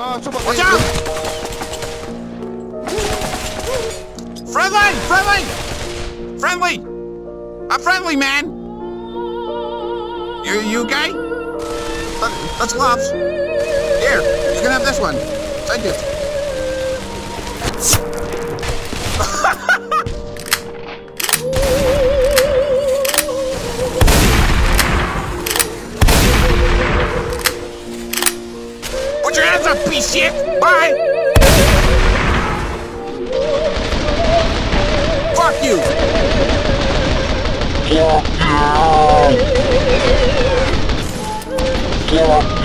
Watch out! Friendly! Friendly! Friendly! I'm friendly, man! You okay? That's gloves. Here, you can have this one. Take it. Put your hands up, piece of shit! Bye! Fuck you! Fuck you!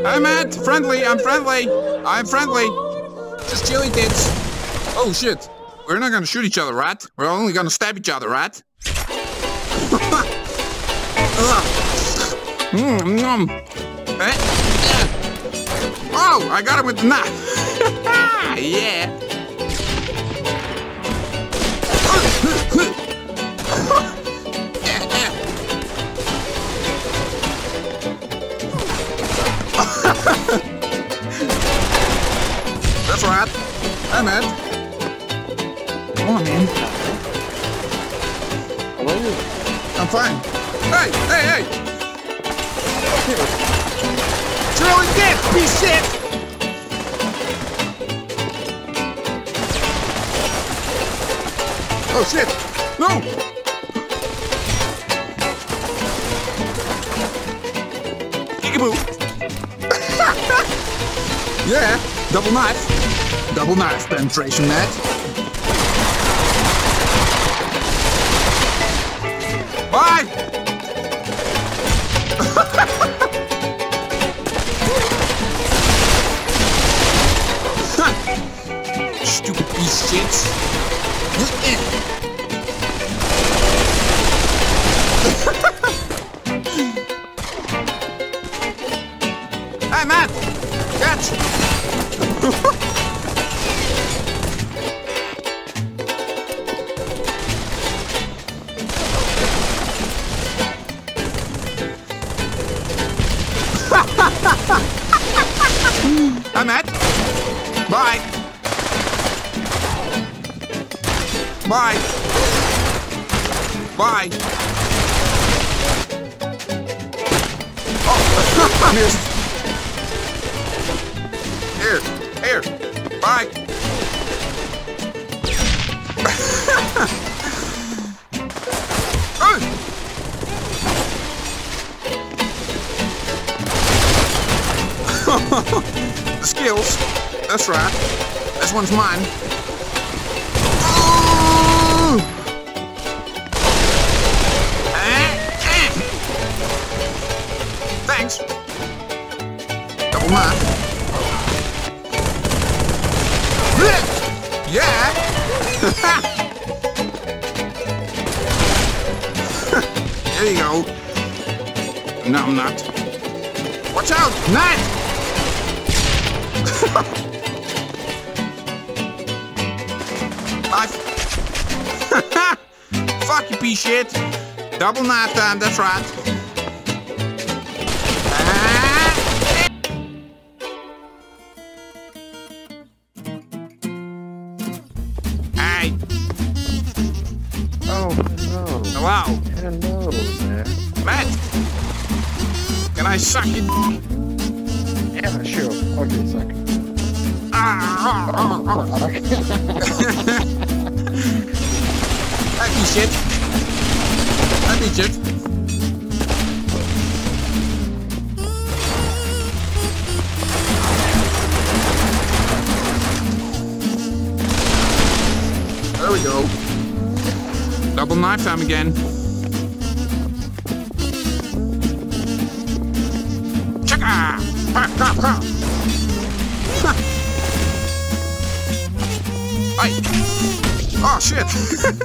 Hi, Matt! Friendly! I'm friendly! I'm friendly! Just chilly kids! Oh shit! We're not gonna shoot each other, right? We're only gonna stab each other, right? Oh! I got him with the knife! Yeah! That's right! Hey, man! Come on, man! How are you? I'm fine! Hey! Hey! Hey! Throw it dead, piece of shit! Oh shit! No! Peekaboo! Yeah! Double knife! Double knife penetration, Matt! Bye! Stupid piece of shit! Hey, Matt! Catch! Hey, Matt! Bye! Bye! Bye! Oh! I missed! Here! Here! Bye! The skills! That's right! This one's mine! Thanks! Double knife! Yeah! There you go! No, I'm not. Watch out! Knife! Knife! Fuck you, piece of shit! Double knife time, that's right! Oh, hello. Wow. Hello, Matt. Matt! Can I suck it? Yeah, sure. Okay, suck. That piece shit. That piece shit. There we go. Double knife time again. Chaka! Ha, ha, ha. Ha. Hey! Oh shit!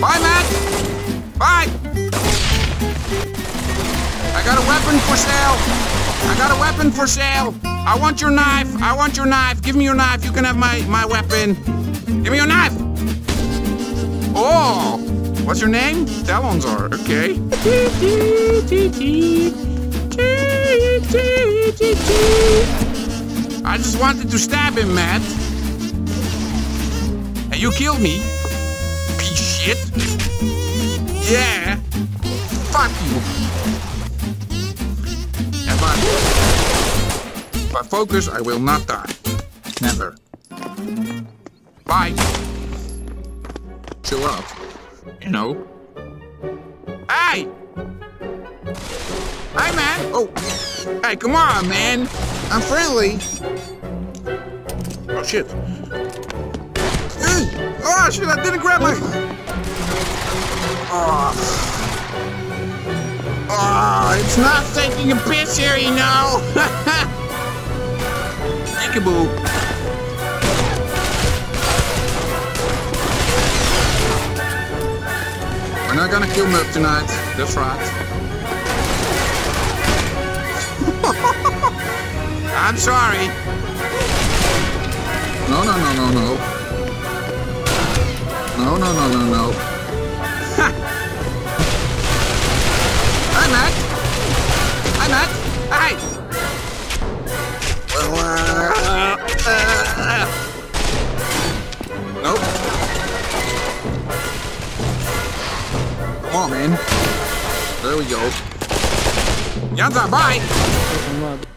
Bye, Matt! Bye! I got a weapon for sale! I got a weapon for sale! I want your knife! I want your knife! Give me your knife! You can have my weapon! Give me your knife! Oh! What's your name? Talonzar, okay. I just wanted to stab him, Matt. And you killed me. Piece shit. Yeah. Fuck you. If I focus, I will not die. Never. Bye. Chill out. You know. Hey! Hi, man! Oh! Hey, come on, man! I'm friendly! Oh, shit! Oh, shit! I didn't grab my... Oh! Oh, it's not taking a piss here, you know! PEEKABOO! We're not gonna kill Merp tonight, that's right. I'm sorry. No, no, no, no, no. No, no, no, no, no. Hi, Matt. Hi, Matt. Hi. Nope. Come on, man. There we go. Yanza, bye!